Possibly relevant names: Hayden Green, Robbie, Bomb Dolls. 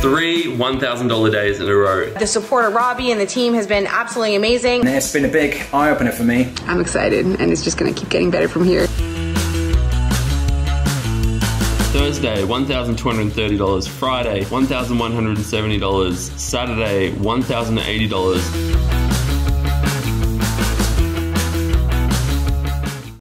3 $1,000 days in a row. The support of Robbie and the team has been absolutely amazing. And it's been a big eye-opener for me. I'm excited, and it's just gonna keep getting better from here. Thursday, $1,230. Friday, $1,170. Saturday, $1,080.